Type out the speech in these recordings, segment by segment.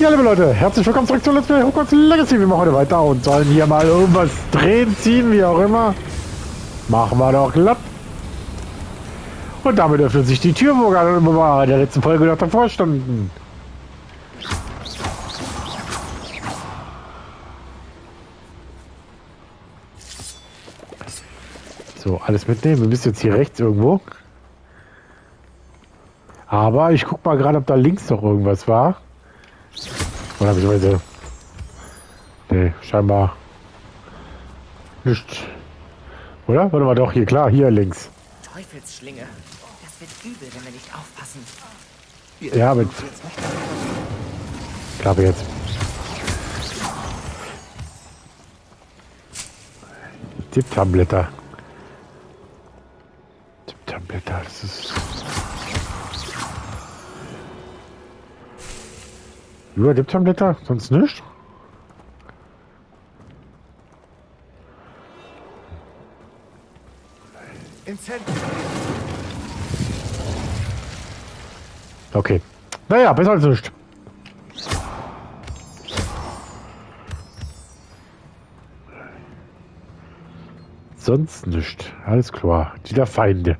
Ja, liebe Leute, herzlich willkommen zurück zu Let's Play Hogwarts Legacy. Wir machen heute weiter und sollen hier mal irgendwas drehen, ziehen, wie auch immer. Machen wir doch glatt. Und damit öffnet sich die Tür, wo gerade in der letzten Folge noch davor standen. So, alles mitnehmen. Wir müssen jetzt hier rechts irgendwo. Aber ich guck mal gerade, ob da links noch irgendwas war. Oder beziehungsweise. Nee, scheinbar. Nicht. Oder? Warte mal doch, hier klar, hier links. Teufelsschlinge. Das wird übel, wenn wir nicht aufpassen. Ja, mit. Klappe jetzt. Tipptabblätter. Tipptabblätter, das ist. Über Tipptabblätter, sonst nicht. Okay. Naja, besser als nicht. Sonst nicht. Alles klar. Die der Feinde.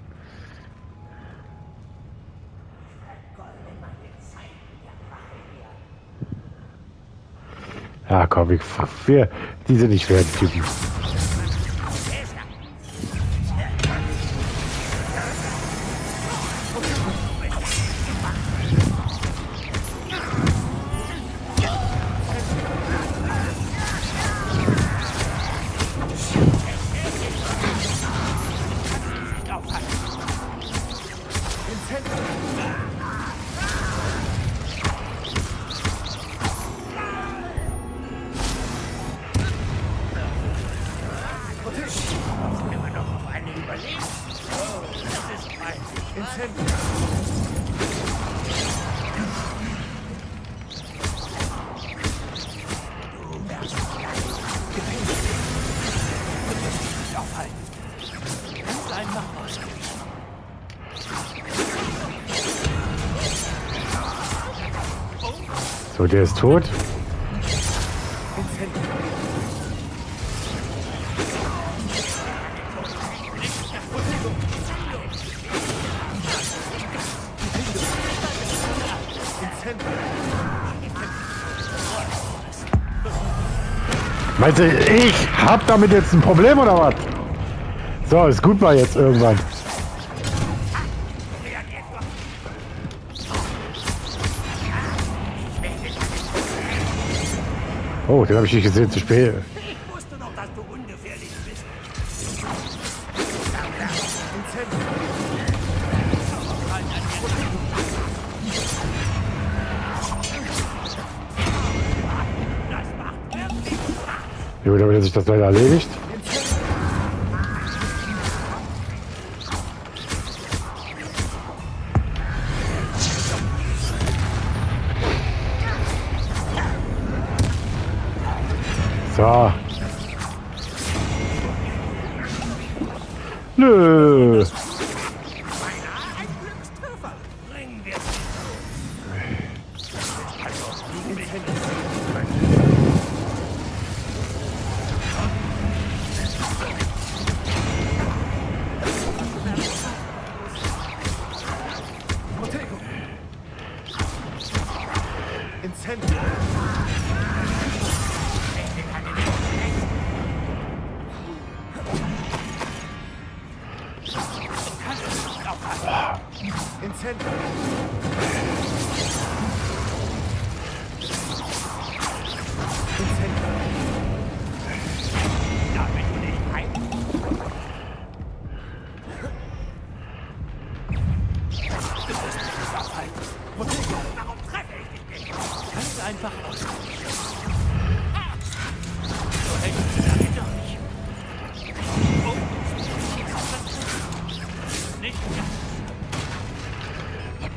Ja, komm, die sind nicht wert, Typen. So, der ist tot. Meinst du, ich hab damit jetzt ein Problem oder was? So, ist gut mal jetzt irgendwann. Oh, den habe ich nicht gesehen, zu spät. Ich wusste noch, dass du ungefährlich bist. Jo, damit hat sich das leider erledigt. Ja. Nö.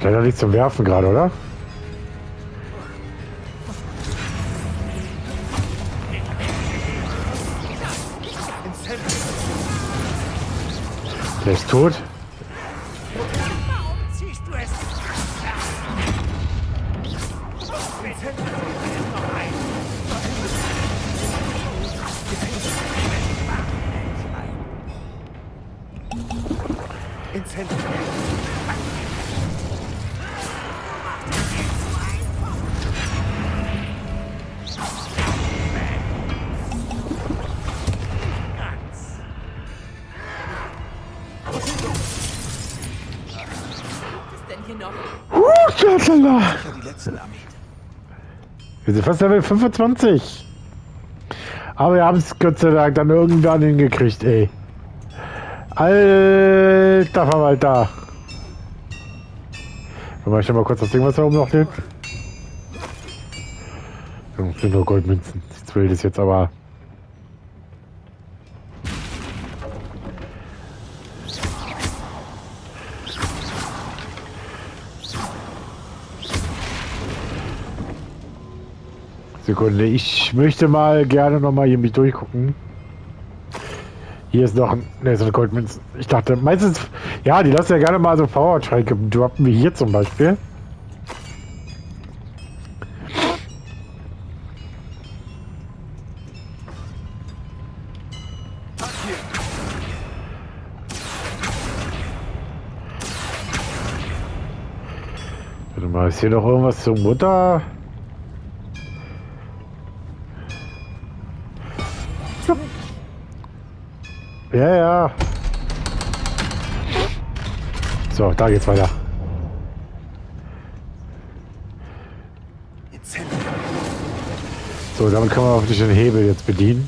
Leider nichts zum Werfen gerade, oder? Der ist tot. Wir sind fast Level 25. Aber wir haben es Gott sei Dank dann irgendwann hingekriegt, ey. Alter Verwalter. Dann mach ich mal kurz das Ding, was da oben noch lebt. Das sind nur Goldmünzen. Nichts Wildes jetzt, aber... Sekunde, ich möchte mal gerne nochmal hier mich durchgucken. Hier ist noch ein, ne, so eine Goldmünze. Ich dachte, meistens, ja, die lassen ja gerne mal so Power-Trike droppen, wie hier zum Beispiel. Warte mal, ist hier noch irgendwas zum Mutter? Ja, ja. So, da geht's weiter. So, damit kann man hoffentlich den Hebel jetzt bedienen.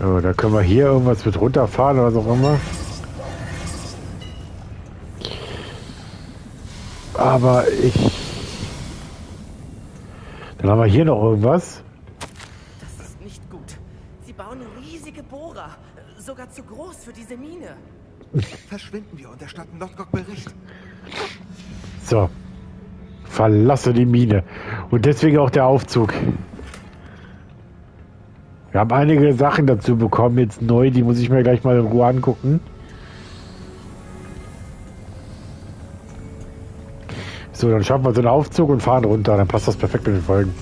So, da können wir hier irgendwas mit runterfahren oder so auch immer. Aber ich... Dann haben wir hier noch irgendwas. Das ist nicht gut. Sie bauen riesige Bohrer. Sogar zu groß für diese Mine. Verschwinden wir und erstatten Nordgok Bericht. So. Verlasse die Mine. Und deswegen auch der Aufzug. Wir haben einige Sachen dazu bekommen, jetzt neu, die muss ich mir gleich mal in Ruhe angucken. So, dann schaffen wir so einen Aufzug und fahren runter, dann passt das perfekt mit den Folgen.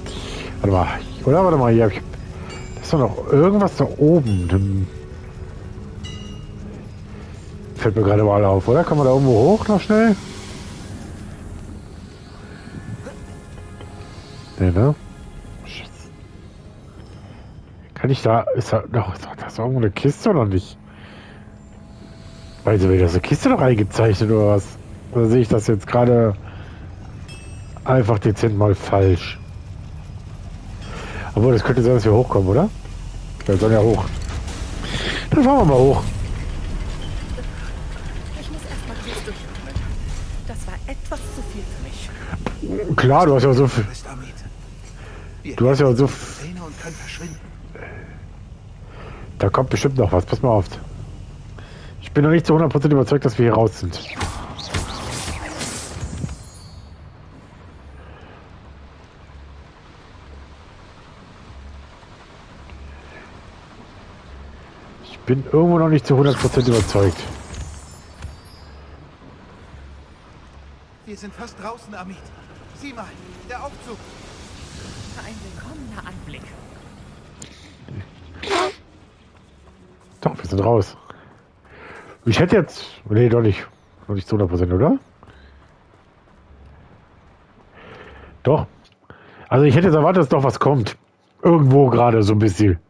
Warte mal, oder? Warte mal, hier habe ich... Da ist doch noch irgendwas da oben. Fällt mir gerade mal auf, oder? Kann man da irgendwo hoch noch schnell? Nee, ne? Kann ich da, ist da noch, ist da irgendwo eine Kiste oder nicht? Weiß ich, da ist eine Kiste noch eingezeichnet oder was? Oder sehe ich das jetzt gerade einfach dezent mal falsch? Obwohl, das könnte sein, dass wir hochkommen, oder? Wir sollen ja hoch. Dann fahren wir mal hoch. Ich muss erst mal kurz durchatmen. Das war etwas zu viel für mich. Klar, du hast ja so viel. Du hast ja so viel. Da kommt bestimmt noch was, pass mal auf. Ich bin noch nicht zu 100% überzeugt, dass wir hier raus sind. Ich bin irgendwo noch nicht zu 100% überzeugt. Wir sind fast draußen, Amit. Sieh mal, der Aufzug. Ein willkommener Anblick. Doch, wir sind raus. Ich hätte jetzt... Nee, doch nicht. Noch nicht zu 100%, oder? Doch. Also ich hätte jetzt erwartet, dass doch was kommt. Irgendwo gerade so ein bisschen.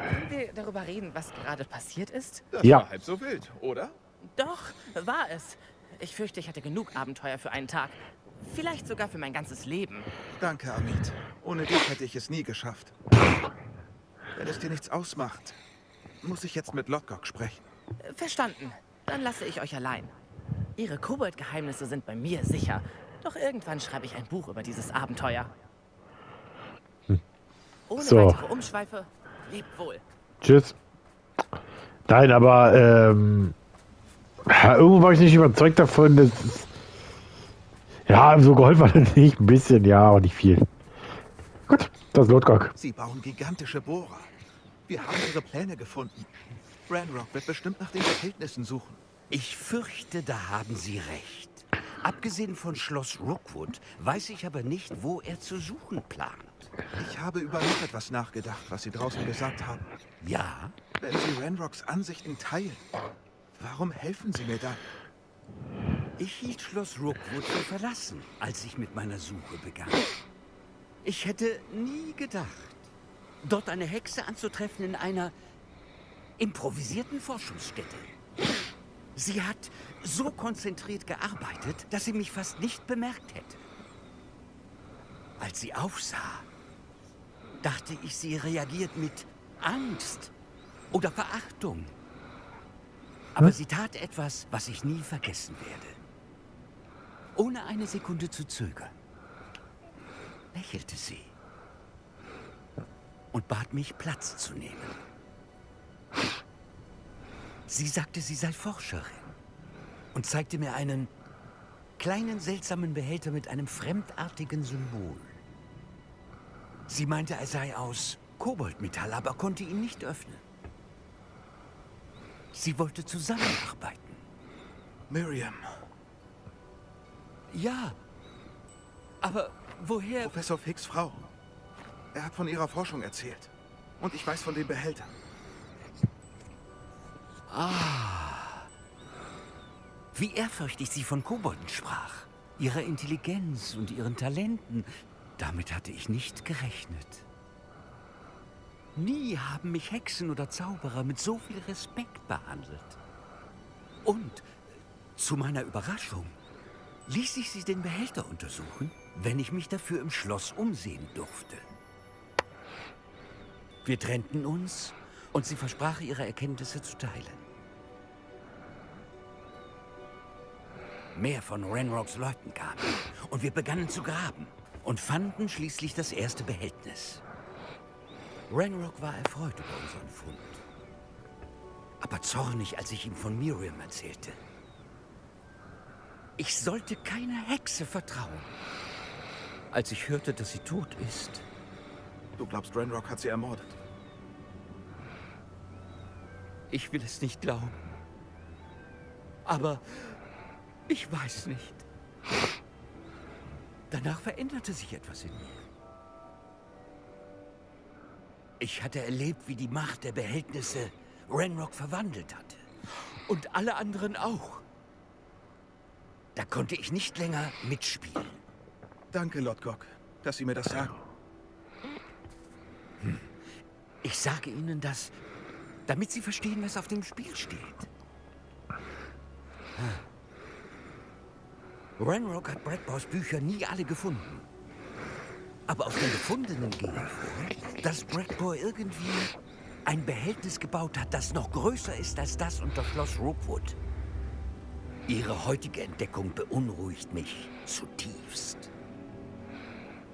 Können wir darüber reden, was gerade passiert ist? Das ja. War halb so wild, oder? Doch, war es. Ich fürchte, ich hatte genug Abenteuer für einen Tag. Vielleicht sogar für mein ganzes Leben. Danke, Amit. Ohne dich hätte ich es nie geschafft. Wenn es dir nichts ausmacht, muss ich jetzt mit Lodgok sprechen. Verstanden. Dann lasse ich euch allein. Ihre Kobold-Geheimnisse sind bei mir sicher. Doch irgendwann schreibe ich ein Buch über dieses Abenteuer. Ohne weitere Umschweife, lebt wohl. Tschüss. Nein, aber ja, irgendwo war ich nicht überzeugt davon, dass es, ja, so geholfen hat es nicht ein bisschen, ja, aber nicht viel. Gut, das ist Lodgok. Sie bauen gigantische Bohrer. Wir haben ihre Pläne gefunden. Ranrok wird bestimmt nach den Verhältnissen suchen. Ich fürchte, da haben Sie recht. Abgesehen von Schloss Rookwood weiß ich aber nicht, wo er zu suchen plant. Ich habe über noch etwas nachgedacht, was Sie draußen gesagt haben. Ja? Wenn Sie Ranroks Ansichten teilen, warum helfen Sie mir dann? Ich hielt Schloss Rookwood für verlassen, als ich mit meiner Suche begann. Ich hätte nie gedacht, dort eine Hexe anzutreffen in einer improvisierten Forschungsstätte. Sie hat so konzentriert gearbeitet, dass sie mich fast nicht bemerkt hätte. Als sie aufsah, dachte ich, sie reagiert mit Angst oder Verachtung. Aber sie tat etwas, was ich nie vergessen werde. Ohne eine Sekunde zu zögern, lächelte sie und bat mich, Platz zu nehmen. Sie sagte, sie sei Forscherin und zeigte mir einen kleinen seltsamen Behälter mit einem fremdartigen Symbol. Sie meinte, er sei aus Koboldmetall, aber konnte ihn nicht öffnen. Sie wollte zusammenarbeiten. Miriam. Ja, aber woher... Professor Ficks Frau. Er hat von ihrer Forschung erzählt. Und ich weiß von den Behältern. Ah. Wie ehrfürchtig sie von Kobolden sprach. Ihrer Intelligenz und ihren Talenten. Damit hatte ich nicht gerechnet. Nie haben mich Hexen oder Zauberer mit so viel Respekt behandelt. Und, zu meiner Überraschung, ließ ich sie den Behälter untersuchen, wenn ich mich dafür im Schloss umsehen durfte. Wir trennten uns und sie versprach, ihre Erkenntnisse zu teilen. Mehr von Ranroks Leuten kamen und wir begannen zu graben und fanden schließlich das erste Behältnis. Ranrok war erfreut über unseren Fund, aber zornig, als ich ihm von Miriam erzählte. Ich sollte keiner Hexe vertrauen. Als ich hörte, dass sie tot ist... Du glaubst, Ranrok hat sie ermordet? Ich will es nicht glauben. Aber ich weiß nicht. Danach veränderte sich etwas in mir. Ich hatte erlebt, wie die Macht der Behältnisse Ranrok verwandelt hatte. Und alle anderen auch. Da konnte ich nicht länger mitspielen. Danke, Lodgok, dass Sie mir das sagen. Ich sage Ihnen das, damit Sie verstehen, was auf dem Spiel steht. Ranrok hat Bragbors Bücher nie alle gefunden. Aber aus den Gefundenen ging hervor, dass Bragbor irgendwie ein Behältnis gebaut hat, das noch größer ist als das unter Schloss Rookwood. Ihre heutige Entdeckung beunruhigt mich zutiefst.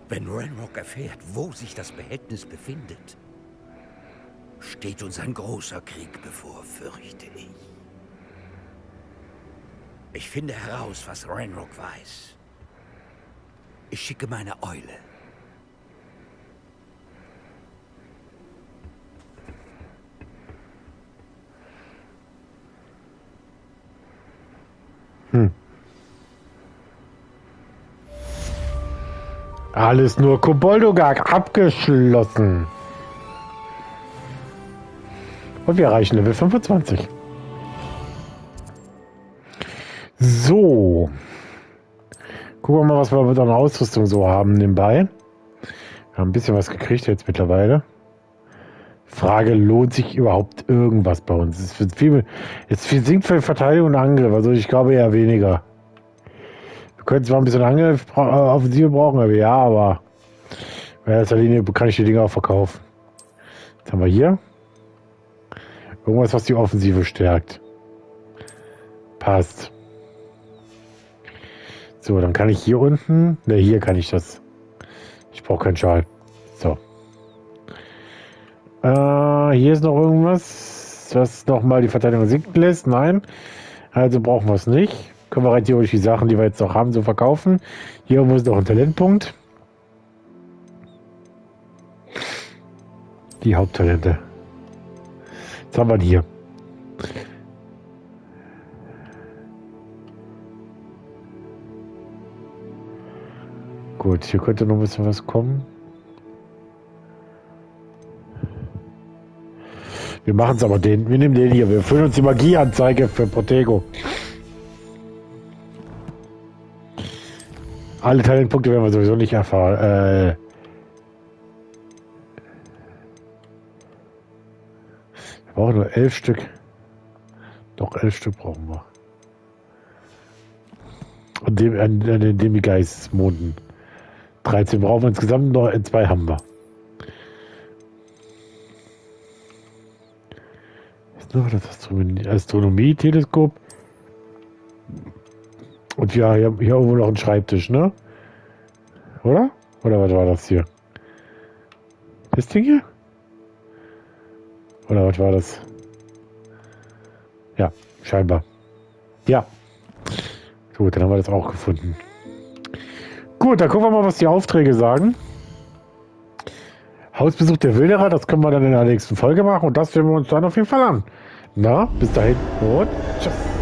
Wenn Ranrok erfährt, wo sich das Behältnis befindet, steht uns ein großer Krieg bevor, fürchte ich. Ich finde heraus, was Ranrok weiß. Ich schicke meine Eule. Alles nur Koboldogag abgeschlossen. Und wir erreichen Level 25. So. Gucken wir mal, was wir mit einer Ausrüstung so haben nebenbei. Wir haben ein bisschen was gekriegt jetzt mittlerweile. Frage, lohnt sich überhaupt irgendwas bei uns? Es wird viel, sinkt für Verteidigung und Angriff. Also ich glaube eher weniger. Wir können zwar ein bisschen Angriff, Offensive brauchen, aber ja, aber in erster Linie kann ich die Dinger auch verkaufen. Jetzt haben wir hier irgendwas, was die Offensive stärkt. Passt. So, dann kann ich hier unten, ne, hier kann ich das. Ich brauche keinen Schal. So. Hier ist noch irgendwas. das nochmal die Verteidigung sinken lässt. Nein, also brauchen wir es nicht. Können wir rein theoretisch die Sachen, die wir jetzt noch haben, so verkaufen. Hier oben ist noch ein Talentpunkt. Die Haupttalente. Jetzt haben wir die hier. Gut, hier könnte noch ein bisschen was kommen. Wir machen es aber den. Wir nehmen den hier. Wir füllen uns die Magieanzeige für Protego. Alle Talentpunkte werden wir sowieso nicht erfahren. Wir brauchen nur 11 Stück. Doch 11 Stück brauchen wir. Und an den Demigeist-Monden. 13 brauchen wir insgesamt, noch 2 haben wir. Ist noch das Astronomie-Teleskop. Und ja, hier irgendwo noch ein Schreibtisch, ne? Oder? Oder was war das hier? Das Ding hier? Oder was war das? Ja, scheinbar. Ja. Gut, dann haben wir das auch gefunden. Gut, dann gucken wir mal, was die Aufträge sagen. Hausbesuch der Wilderer, das können wir dann in der nächsten Folge machen. Und das werden wir uns dann auf jeden Fall an. Na, bis dahin. Und tschüss.